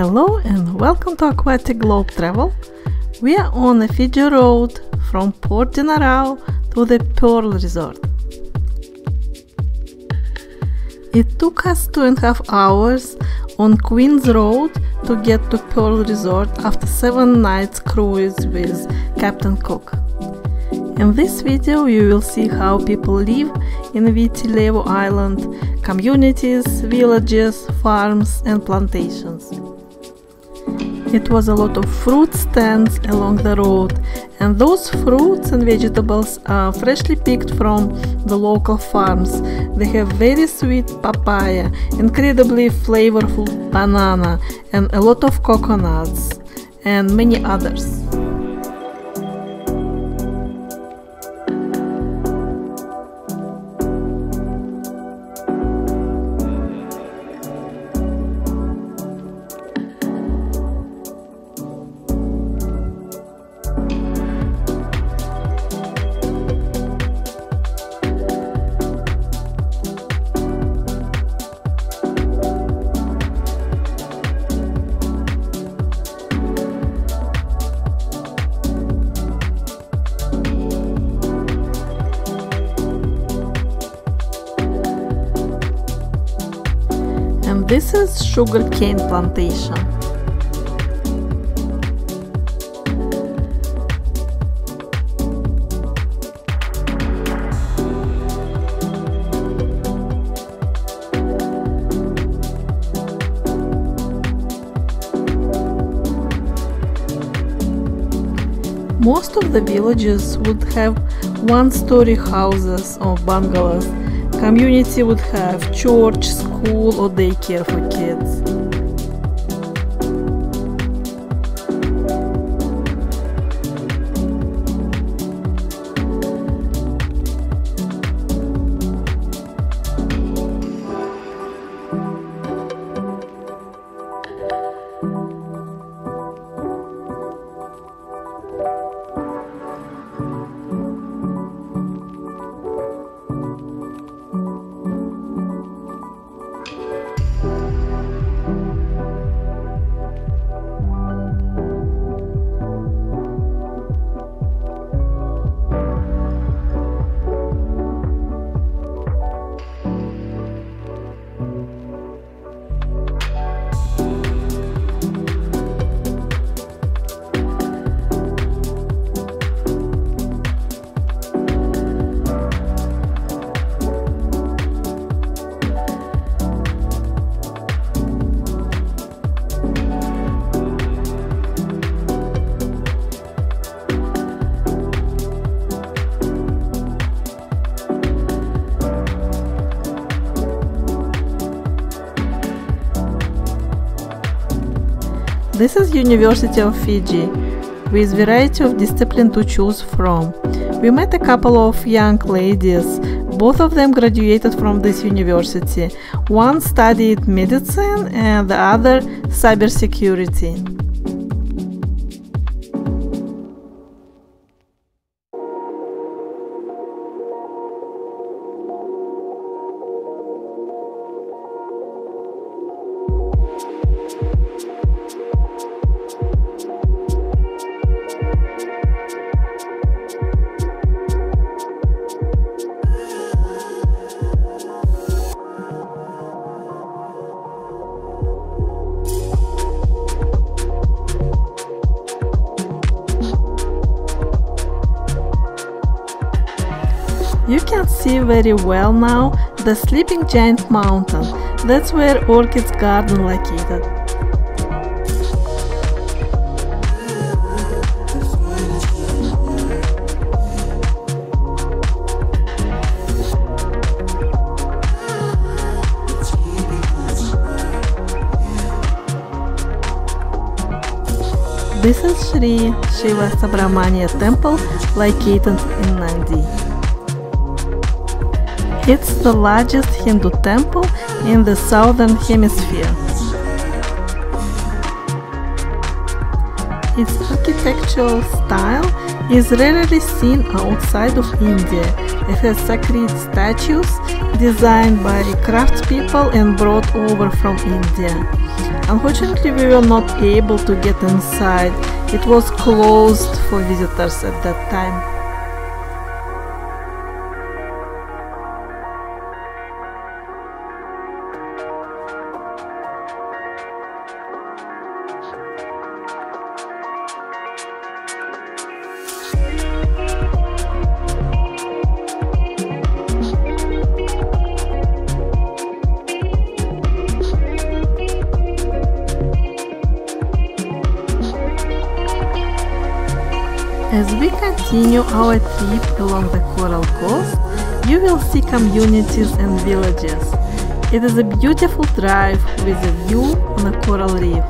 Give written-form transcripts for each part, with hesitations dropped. Hello and welcome to Aquatic Globe Travel. We are on the Fiji Road from Port Denarau to the Pearl Resort. It took us 2.5 hours on Queens Road to get to Pearl Resort after 7 nights cruise with Captain Cook. In this video you will see how people live in Vitilevo Island, communities, villages, farms and plantations. It was a lot of fruit stands along the road, and those fruits and vegetables are freshly picked from the local farms. They have very sweet papaya, incredibly flavorful banana, and a lot of coconuts, and many others. This is sugarcane plantation. Most of the villages would have one-story houses or bungalows. Community would have church, school or daycare for kids. This is University of Fiji, with variety of discipline to choose from. We met a couple of young ladies, both of them graduated from this university. One studied medicine and the other cybersecurity. You can see very well now the sleeping giant mountain. That's where Orchid's garden located. This is Sri Shiva Subramania temple located in Nandi. It's the largest Hindu temple in the southern hemisphere. Its architectural style is rarely seen outside of India. It has sacred statues designed by craftspeople and brought over from India. Unfortunately, we were not able to get inside. It was closed for visitors at that time. As we continue our trip along the coral coast, you will see communities and villages. It is a beautiful drive with a view on a coral reef.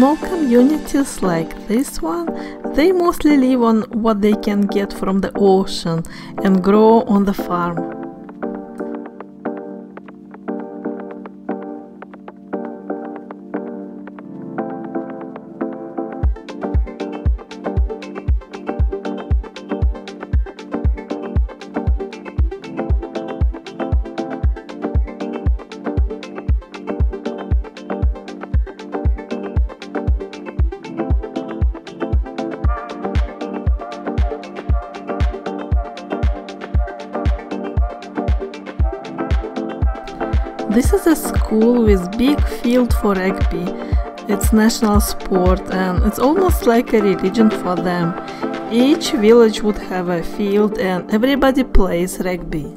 Small communities like this one, they mostly live on what they can get from the ocean and grow on the farm. This is a school with big field for rugby. It's national sport and it's almost like a religion for them. Each village would have a field and everybody plays rugby.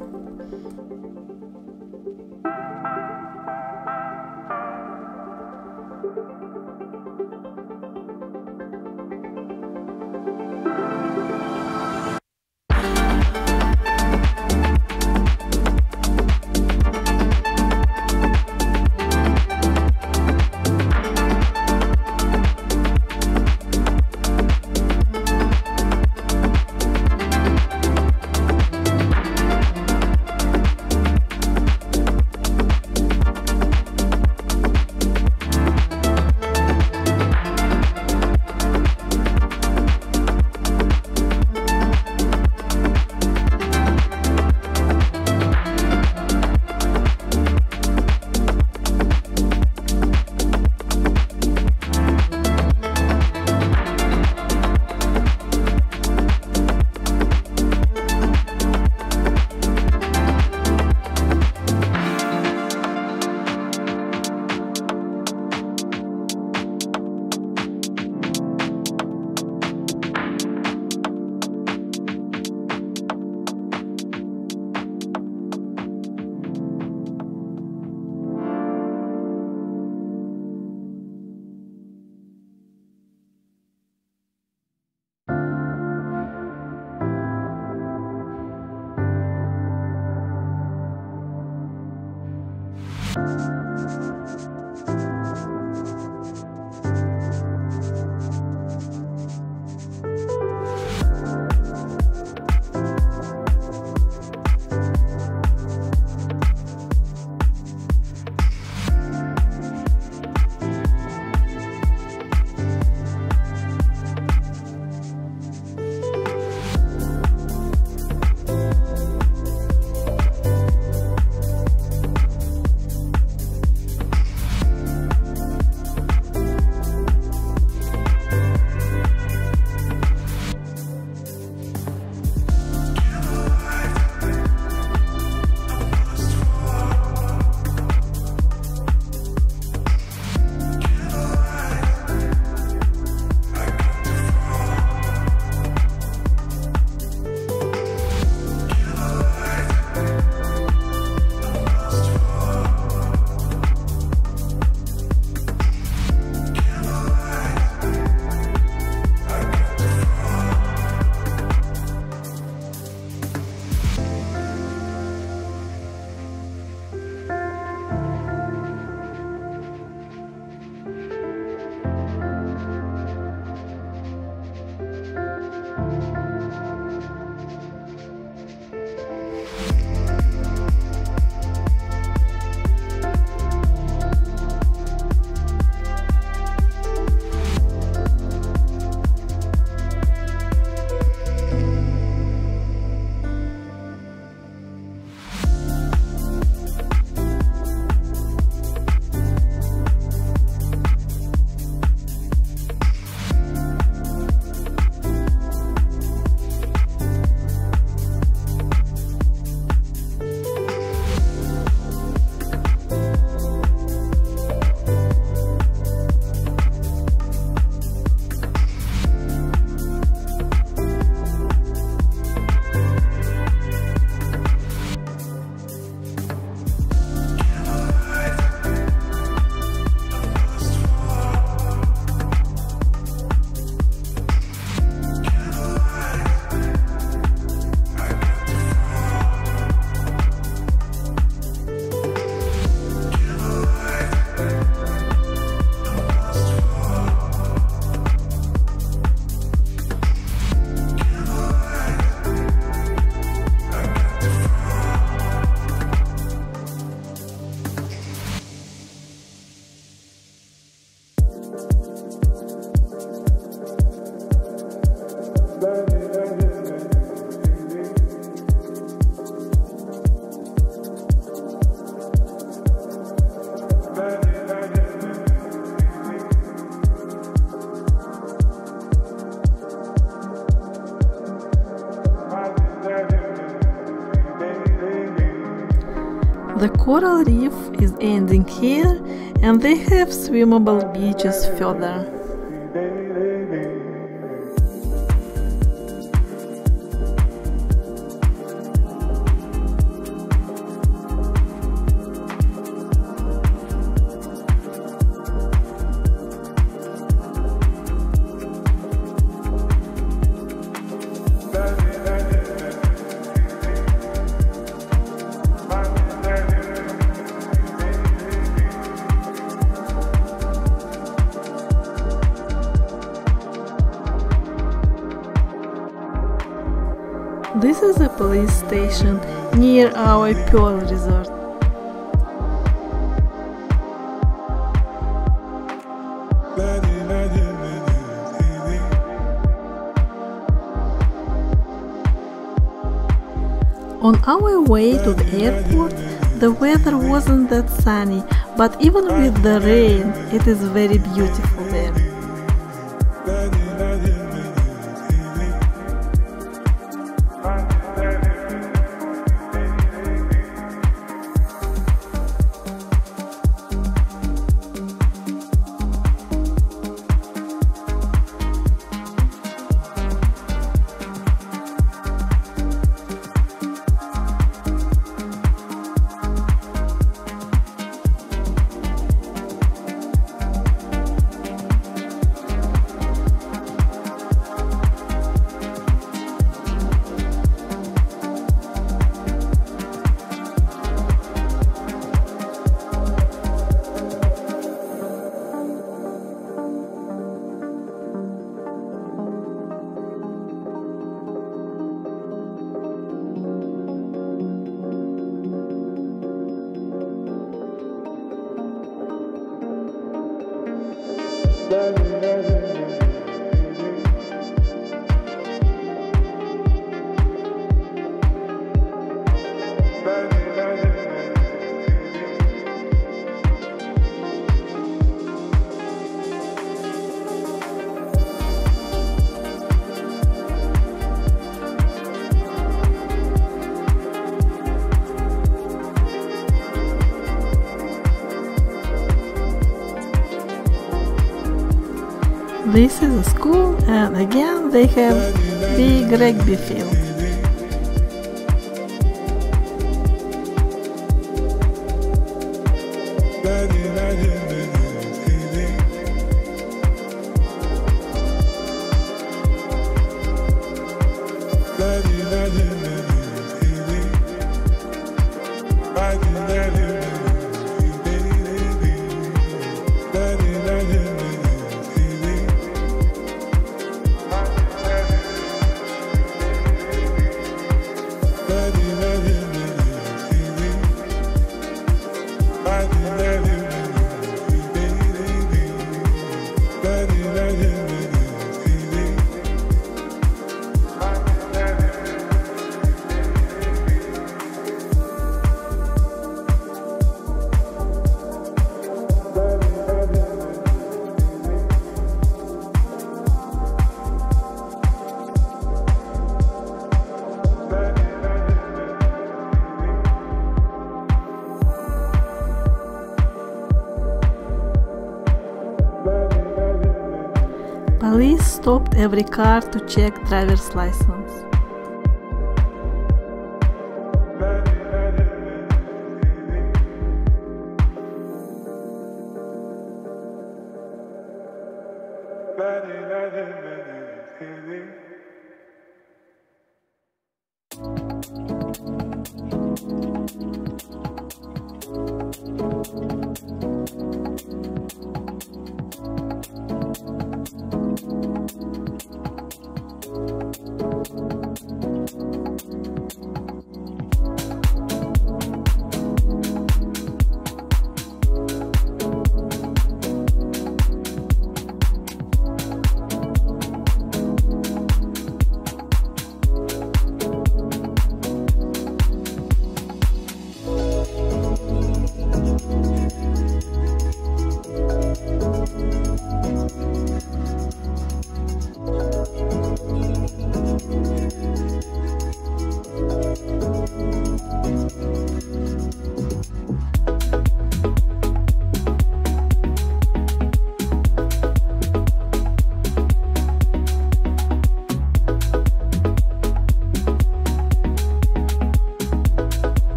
The coral reef is ending here, and they have swimmable beaches further. This is a police station near our Pearl Resort. On our way to the airport, the weather wasn't that sunny, but even with the rain, it is very beautiful there. This is a school, and again they have big rugby field. Police stopped every car to check driver's license.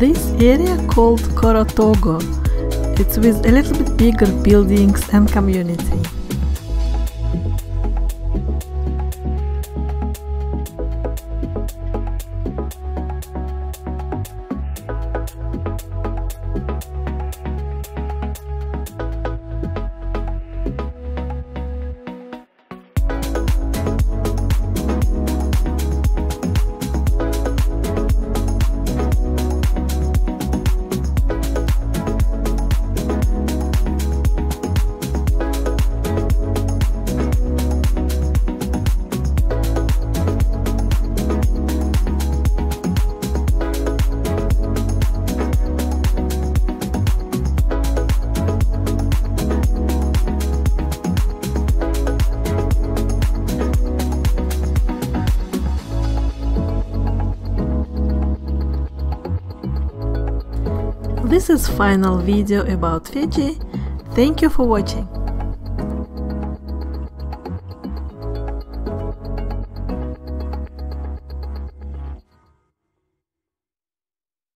This area called Korotogo. It's with a little bit bigger buildings and community. This is final video about Fiji. Thank you for watching.